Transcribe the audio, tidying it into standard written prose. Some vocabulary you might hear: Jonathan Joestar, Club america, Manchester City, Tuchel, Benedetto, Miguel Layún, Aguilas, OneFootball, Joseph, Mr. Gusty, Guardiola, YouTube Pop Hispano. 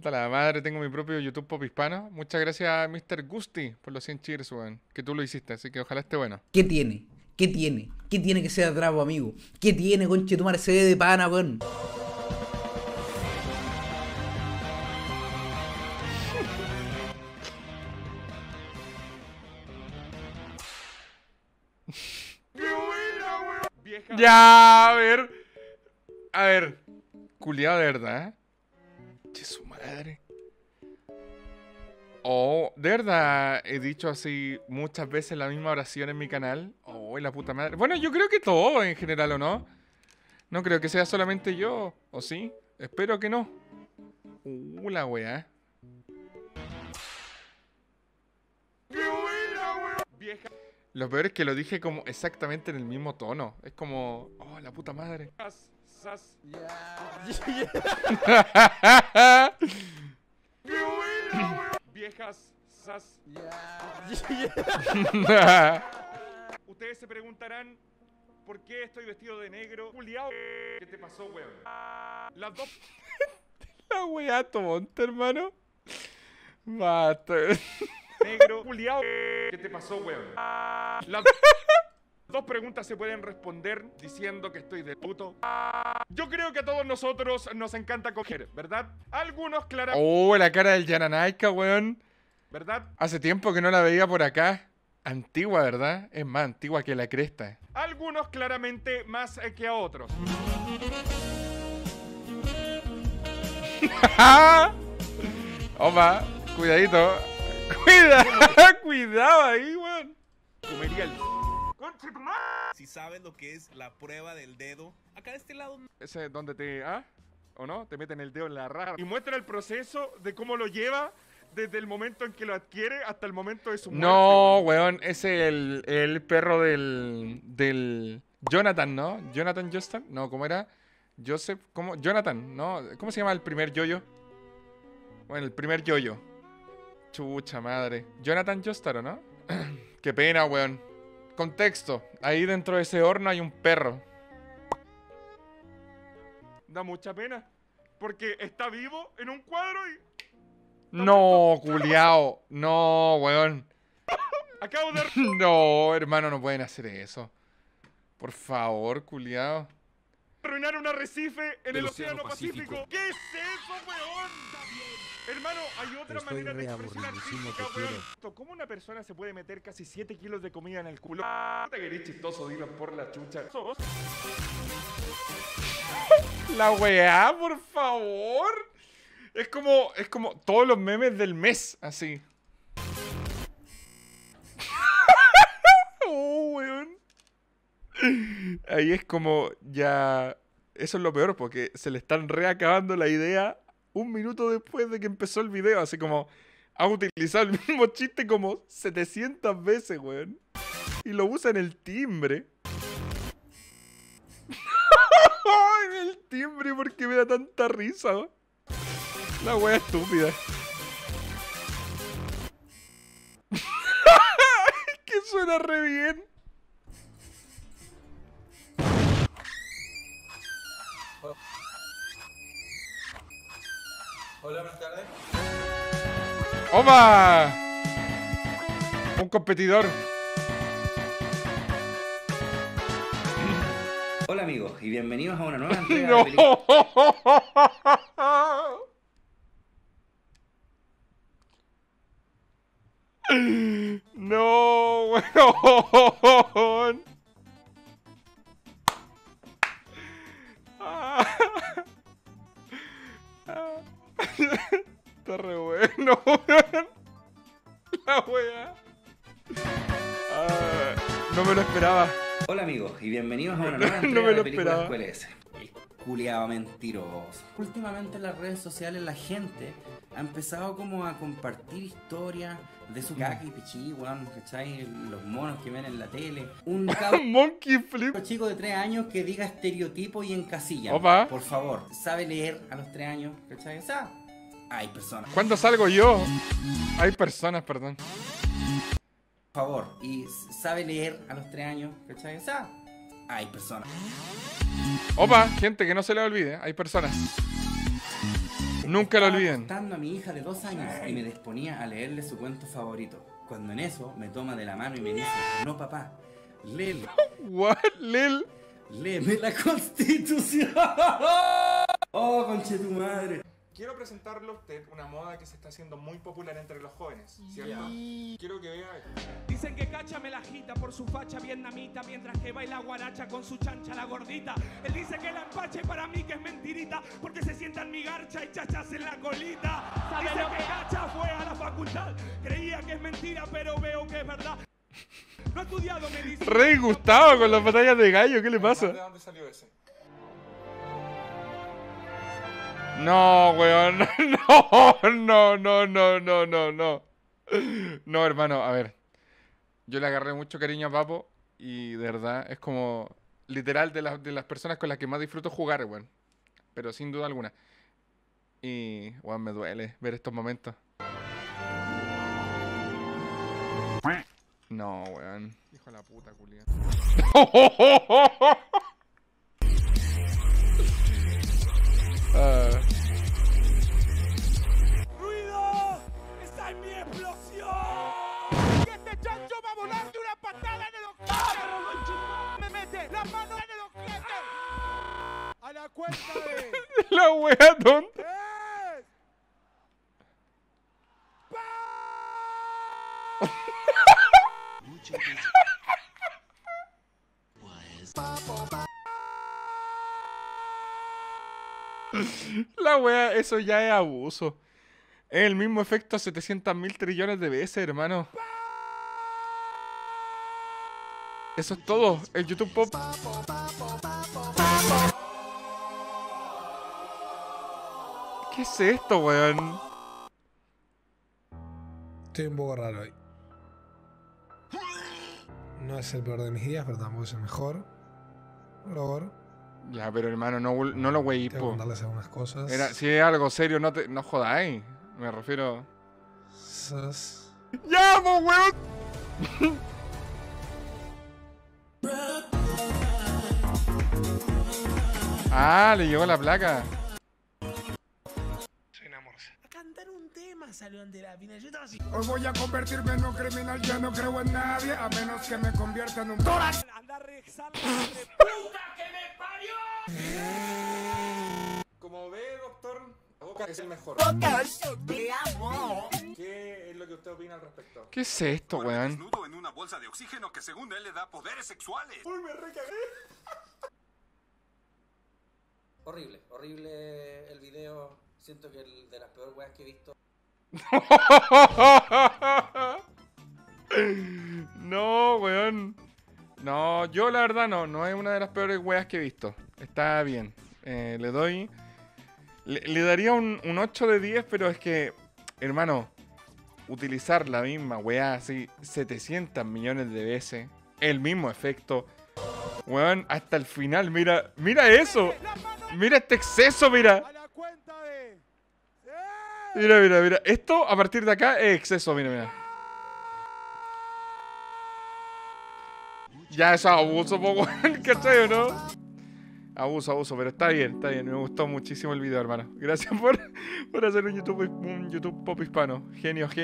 Puta la madre, tengo mi propio YouTube Pop Hispano. Muchas gracias, Mr. Gusty, por los 100 cheers, weón. Que tú lo hiciste, así que ojalá esté bueno. ¿Qué tiene? ¿Qué tiene? ¿Qué tiene que sea trapo, amigo? ¿Qué tiene, conchetumar? Se ve de pana, weón. Ya, a ver. A ver. Culiado de verdad, ¿eh? Che, su madre. Oh, de verdad he dicho así muchas veces la misma oración en mi canal. Oh, la puta madre. Bueno, yo creo que todo en general, ¿o no? No creo que sea solamente yo, ¿o sí? Espero que no. La weá. Vieja. Lo peor es que lo dije como exactamente en el mismo tono. Es como... Oh, la puta madre. Viejas. Ustedes se preguntarán por qué estoy vestido de negro. Juliao. ¿Qué te pasó, weón? Las dos... La weá tonta, hermano. Basta. Negro, culiao. ¿Qué te pasó, weón? Las dos preguntas se pueden responder diciendo que estoy de puto. Yo creo que a todos nosotros nos encanta coger, ¿verdad? Algunos claramente... Oh, la cara del Yananaika, weón. ¿Verdad? Hace tiempo que no la veía por acá. Antigua, ¿verdad? Es más antigua que la cresta. Algunos claramente más que a otros. Opa, cuidadito. Cuidado ahí, weón. Comería el... Si sabes lo que es la prueba del dedo, acá de este lado... Ese es donde te... ¿Ah? ¿O no? Te meten el dedo en la raja. Y muestra el proceso de cómo lo lleva desde el momento en que lo adquiere hasta el momento de su muerte. No, weón. Ese es el perro del... Jonathan, ¿no? Jonathan Joestar. No, ¿cómo era? Joseph. ¿Cómo? Jonathan, ¿no? ¿Cómo se llama el primer yoyo? Bueno, el primer yoyo. Chucha madre. Jonathan Joestar, ¿o no? Qué pena, weón. Contexto. Ahí dentro de ese horno hay un perro. Da mucha pena. Porque está vivo en un cuadro y... No, culiao. No, weón. Acabo de... No, hermano, no pueden hacer eso. Por favor, culiao. Arruinar un arrecife en el Océano Pacífico. ¿Qué es eso, weón? Hermano, hay otra manera de expresión artística, weón. ¿Cómo una persona se puede meter casi 7 kilos de comida en el culo? Puta que eres chistoso, dilo por la chucha. ¿Sos? La weá, por favor. Es como todos los memes del mes, así. Oh, weón. Ahí es como ya... Eso es lo peor, porque se le están reacabando la idea... Un minuto después de que empezó el video, así como ha utilizado el mismo chiste como 700 veces, weón. Y lo usa en el timbre. En el timbre, porque me da tanta risa, ¿no? La wea estúpida. Que suena re bien. Hola, buenas tardes. ¡Opa! Un competidor. Hola, amigos, y bienvenidos a una nueva entrega de película. No, weón. Está re bueno, weón. La wea. Ah, no me lo esperaba. Hola, amigos, y bienvenidos a una nueva entrega de película de la escuela. El culiado mentiroso. Últimamente en las redes sociales la gente ha empezado como a compartir historias de su caca y pichí, weón, ¿cachai? Los monos que ven en la tele. Un monkey flip. Un chico de 3 años que diga estereotipo y encasilla. Opa. Por favor, sabe leer a los 3 años, ¿cachai? O sea, hay personas. ¿Cuándo salgo yo? Hay personas, perdón. Por favor, y sabe leer a los 3 años, ¿cachai? O sea, hay personas. Opa, gente, que no se le olvide, hay personas. Nunca lo olviden. Estaba acostando a mi hija de 2 años y me disponía a leerle su cuento favorito. Cuando en eso me toma de la mano y me dice: no, papá, léelo. What? Lel. Léeme la Constitución. Oh, conche tu madre. Quiero presentarle a usted una moda que se está haciendo muy popular entre los jóvenes, ¿cierto? Yeah. Quiero que vea esto. Dicen que Cacha me la agita por su facha vietnamita, mientras que baila guaracha con su chancha la gordita. Él dice que la empache, para mí que es mentirita, porque se sienta en mi garcha y chachas en la colita. Dice que Cacha fue a la facultad, creía que es mentira, pero veo que es verdad. No ha estudiado, me dice... Rey Gustavo con las batallas de gallo, ¿qué le pasa? ¿De dónde salió ese? No, weón, no. No, hermano, a ver. Yo le agarré mucho cariño a Papo y de verdad es como literal de las personas con las que más disfruto jugar, weón. Pero sin duda alguna. Y, weón, me duele ver estos momentos. No, weón. Hijo de la puta, culia. ¡Ruido! ¡Está en mi explosión! ¡Que este chancho va a volar de una patada en el octavo! ¡Me mete la mano en el octavo! ¡A la cuenta de... la wea tonta! ¡Es! ¡Pam! La wea, eso ya es abuso. Es el mismo efecto 700.000 trillones de veces, hermano. Eso es todo, el YouTube Pop. ¿Qué es esto, weón? Estoy un poco raro hoy. No es el peor de mis días, pero tampoco es el mejor. Logro. Ya, pero hermano, no lo wey, po. Contarles algunas cosas. Si es algo serio, no jodáis. Me refiero... Sos... ¡Ya, po, weón! Ah, le llegó la placa. Soy una morsa. A cantar un tema salió ante la pina. Yo estaba así. Hoy voy a convertirme en un criminal. Ya no creo en nadie, a menos que me convierta en un... ¡Torax! Anda a rezar de puta que me... Como ve, doctor, la boca es el mejor. ¿Qué es lo que usted opina al respecto? ¿Qué es esto, weón? Desnudo en una bolsa de oxígeno que según él le da poderes sexuales. Uy, me recagué. Horrible, horrible el video. Siento que el de las peores weas que he visto. No, weón. No, yo la verdad no es una de las peores weas que he visto. Está bien. Le doy... Le daría un 8 de 10, pero es que, hermano, utilizar la misma wea así 700 millones de veces, el mismo efecto. Weón, hasta el final, mira, mira eso. Mira este exceso, mira. Mira, mira, mira. Esto, a partir de acá, es exceso, mira, mira. Ya eso es abuso, po, weón, ¿cachai o no? Abuso, pero está bien, me gustó muchísimo el video, hermano. Gracias por hacer un YouTube Pop Hispano. Genio.